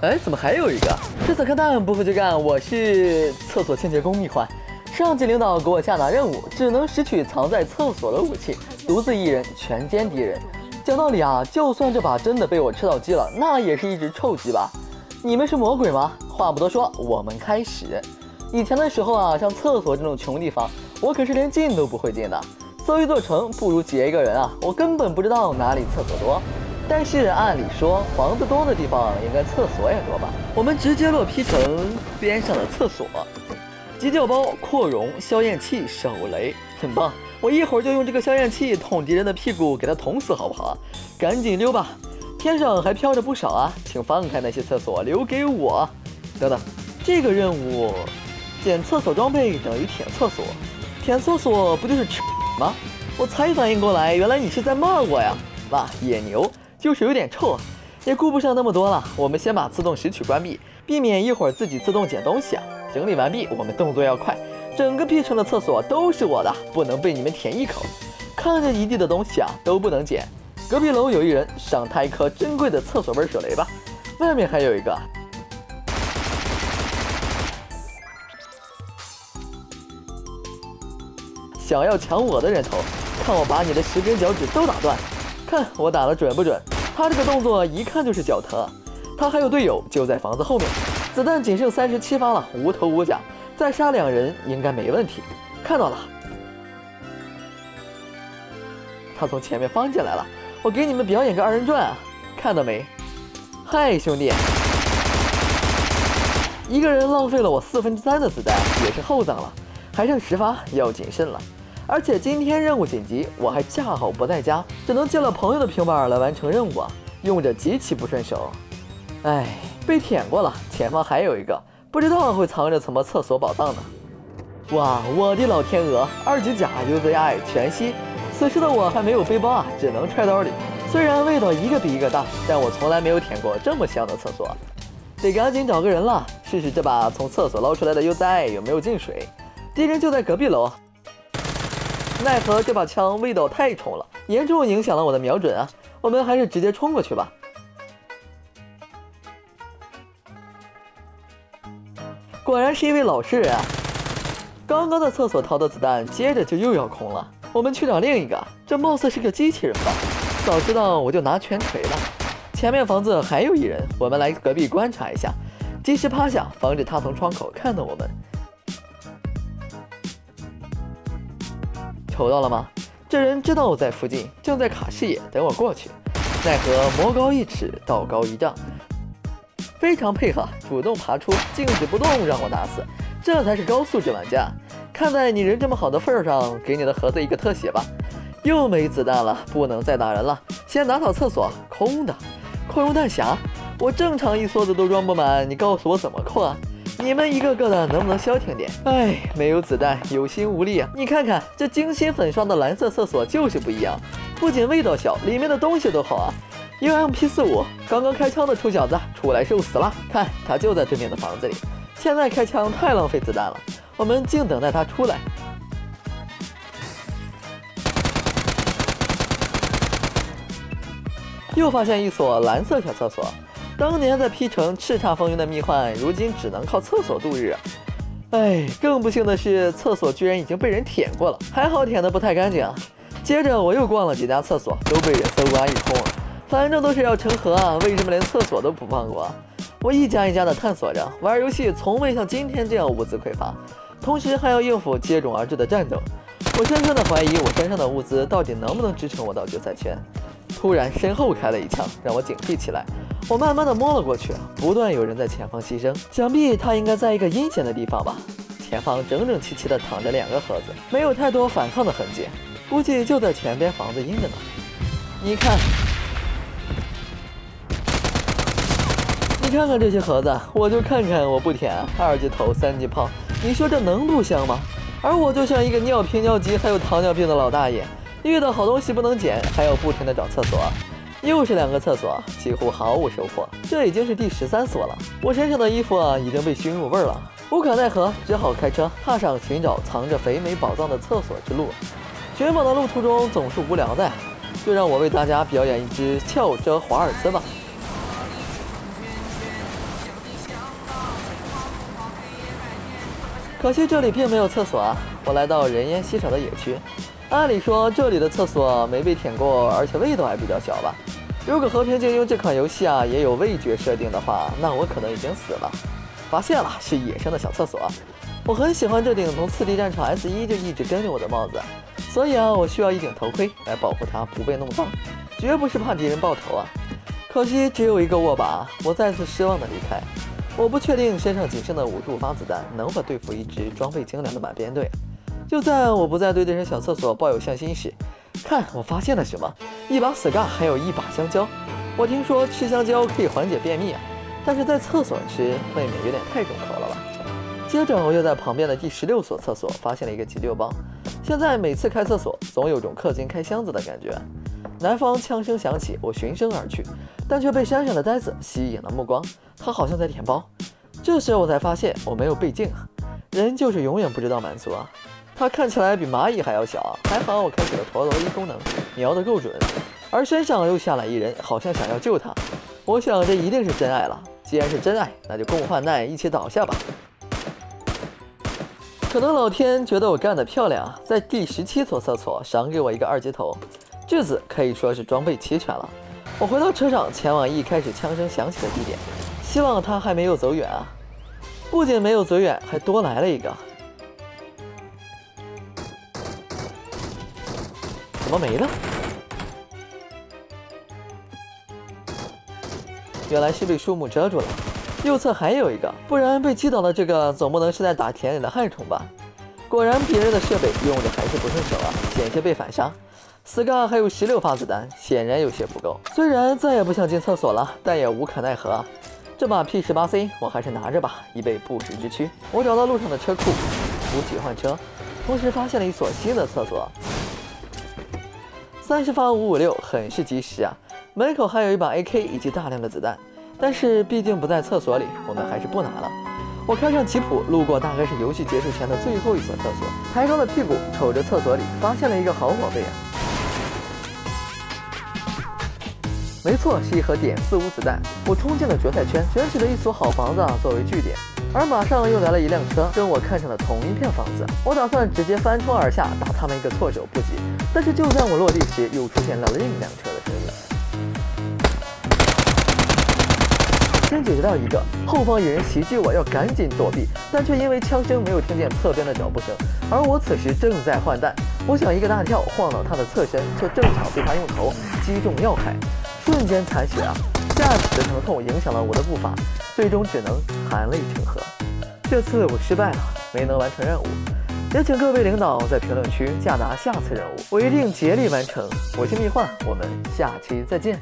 哎，怎么还有一个？这次看他很不服就干，我是厕所清洁工一环。上级领导给我下达任务，只能拾取藏在厕所的武器，独自一人全歼敌人。讲道理啊，就算这把真的被我吃到鸡了，那也是一只臭鸡吧？你们是魔鬼吗？话不多说，我们开始。以前的时候啊，像厕所这种穷地方，我可是连进都不会进的。 搜一座城不如劫一个人啊！我根本不知道哪里厕所多，但是按理说房子多的地方应该厕所也多吧？我们直接落批城边上的厕所，急救包、扩容、消焰器、手雷，很棒！我一会儿就用这个消焰器捅敌人的屁股，给他捅死，好不好？赶紧溜吧！天上还飘着不少啊，请放开那些厕所，留给我。等等，这个任务，捡厕所装备等于舔厕所，舔厕所不就是吃？ 妈，我才反应过来，原来你是在骂我呀！哇，野牛就是有点臭，也顾不上那么多了。我们先把自动拾取关闭，避免一会儿自己自动捡东西啊。整理完毕，我们动作要快。整个 P 城的厕所都是我的，不能被你们舔一口。看着一地的东西啊，都不能捡。隔壁楼有一人，赏他一颗珍贵的厕所味手雷吧。外面还有一个。 想要抢我的人头，看我把你的10根脚趾都打断，看我打的准不准？他这个动作一看就是脚疼。他还有队友就在房子后面，子弹仅剩37发了，无头无甲，再杀2人应该没问题。看到了，他从前面翻进来了，我给你们表演个2人转啊，看到没？嗨，兄弟，一个人浪费了我3分之3的子弹，也是厚葬了。 还剩10发，要谨慎了。而且今天任务紧急，我还恰好不在家，只能借了朋友的平板来完成任务啊，用着极其不顺手。哎，被舔过了。前方还有一个，不知道会藏着什么厕所宝藏呢。哇，我的老天鹅！2级甲 UZI 全息。此时的我还没有背包啊，只能揣兜里。虽然味道一个比一个大，但我从来没有舔过这么香的厕所。得赶紧找个人了，试试这把从厕所捞出来的 UZI 有没有进水。 敌人就在隔壁楼，奈何这把枪味道太冲了，严重影响了我的瞄准啊！我们还是直接冲过去吧。果然是一位老实人啊！刚刚在厕所掏的子弹，接着就又要空了。我们去找另一个，这貌似是个机器人吧？早知道我就拿全锤了。前面房子还有一人，我们来隔壁观察一下，及时趴下，防止他从窗口看到我们。 瞅到了吗？这人知道我在附近，正在卡视野等我过去。奈何魔高一尺，道高一丈，非常配合，主动爬出，静止不动，让我打死。这才是高素质玩家。看在你人这么好的份上，给你的盒子一个特写吧。又没子弹了，不能再打人了，先打扫厕所，空的。扩容弹匣，我正常一梭子都装不满，你告诉我怎么扩啊？ 你们一个个的能不能消停点？哎，没有子弹，有心无力啊！你看看这精心粉刷的蓝色厕所就是不一样，不仅味道小，里面的东西都好啊。因为 MP45 刚刚开枪的臭小子出来受死了，看他就在对面的房子里。现在开枪太浪费子弹了，我们静等待他出来。又发现一所蓝色小厕所。 当年在 P 城叱咤风云的蜜獾，如今只能靠厕所度日。哎，更不幸的是，厕所居然已经被人舔过了，还好舔得不太干净啊。接着我又逛了几家厕所，都被人搜刮一空。反正都是要成盒啊，为什么连厕所都不放过？我一家一家的探索着，玩游戏从未像今天这样物资匮乏，同时还要应付接踵而至的战争。我深深的怀疑，我身上的物资到底能不能支撑我到决赛圈。突然，身后开了一枪，让我警惕起来。 我慢慢的摸了过去，不断有人在前方牺牲，想必他应该在一个阴险的地方吧。前方整整齐齐的躺着2个盒子，没有太多反抗的痕迹，估计就在前边房子阴着呢。你看，你看看这些盒子，我就看看我不舔2级头3级炮，你说这能不香吗？而我就像一个尿频尿急还有糖尿病的老大爷，遇到好东西不能捡，还要不停的找厕所。 又是2个厕所，几乎毫无收获。这已经是第13所了。我身上的衣服啊，已经被熏入味了，无可奈何，只好开车踏上寻找藏着肥美宝藏的厕所之路。寻宝的路途中总是无聊的，就让我为大家表演一支跳遮华尔兹吧。可惜这里并没有厕所啊！我来到人烟稀少的野区，按理说这里的厕所没被舔过，而且味道还比较小吧。如果《和平精英》这款游戏啊也有味觉设定的话，那我可能已经死了。发现了，是野生的小厕所。我很喜欢这顶从次地战场 S1 就一直跟着我的帽子，所以啊，我需要一顶头盔来保护它不被弄脏，绝不是怕敌人爆头啊。可惜只有一个握把，我再次失望的离开。 我不确定身上仅剩的55发子弹能否对付一支装备精良的满编队。就在我不再对这身小厕所抱有向心时，看我发现了什么：一把死尬，还有一把香蕉。我听说吃香蕉可以缓解便秘啊，但是在厕所吃未免有点太重口了吧。接着我又在旁边的第16所厕所发现了一个急救包。现在每次开厕所，总有种氪金开箱子的感觉。 南方枪声响起，我循声而去，但却被山上的呆子吸引了目光。他好像在舔包。这时我才发现我没有倍镜啊！人就是永远不知道满足啊！他看起来比蚂蚁还要小啊！还好我开启了陀螺仪功能，瞄得够准。而身上又下来一人，好像想要救他。我想这一定是真爱了。既然是真爱，那就共患难，一起倒下吧。可能老天觉得我干得漂亮，在第17所厕所赏给我一个2级头。 质子可以说是装备齐全了。我回到车上，前往一开始枪声响起的地点，希望他还没有走远啊！不仅没有走远，还多来了一个。怎么没了？原来是被树木遮住了。右侧还有一个，不然被击倒的这个总不能是在打田里的害虫吧？果然别人的设备用着还是不顺手啊，险些被反杀。 Scar 还有16发子弹，显然有些不够。虽然再也不想进厕所了，但也无可奈何啊。这把 P18C 我还是拿着吧，以备不时之需。我找到路上的车库，补给换车，同时发现了一所新的厕所。30发556很是及时啊，门口还有一把 AK 以及大量的子弹。但是毕竟不在厕所里，我们还是不拿了。我开上吉普，路过大概是游戏结束前的最后一所厕所，抬高了屁股瞅着厕所里，发现了一个好宝贝啊。 没错，是一盒.45子弹。我冲进了决赛圈，选取了一所好房子啊作为据点，而马上又来了一辆车，跟我看上了同一片房子。我打算直接翻窗而下，打他们一个措手不及。但是就在我落地时，又出现了另一辆车的身影。先解决掉一个，后方有人袭击我，要赶紧躲避，但却因为枪声没有听见侧边的脚步声，而我此时正在换弹。我想一个大跳晃倒他的侧身，却正巧被他用头击中要害。 瞬间残血啊！下体的疼痛影响了我的步伐，最终只能含泪成河。这次我失败了，没能完成任务。也请各位领导在评论区下达下次任务，我一定竭力完成。我是蜜幻，我们下期再见。